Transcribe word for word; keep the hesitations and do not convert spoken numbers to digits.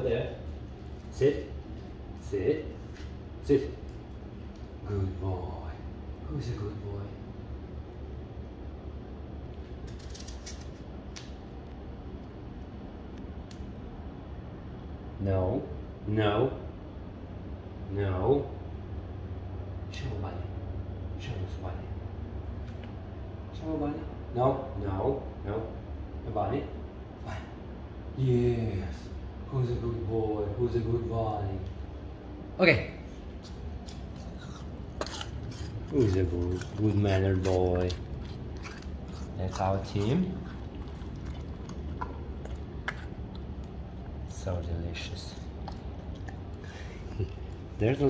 over there. Sit. Sit. Sit. Good boy. Who's a good boy? No. No. No. Chowbali. Chowbali. Chowbali. No. No. No. Nobody. Fine. Yes. Who's a good boy? Who's a good boy? Okay. Who's a good, good mannered boy? That's our team. So delicious. There's a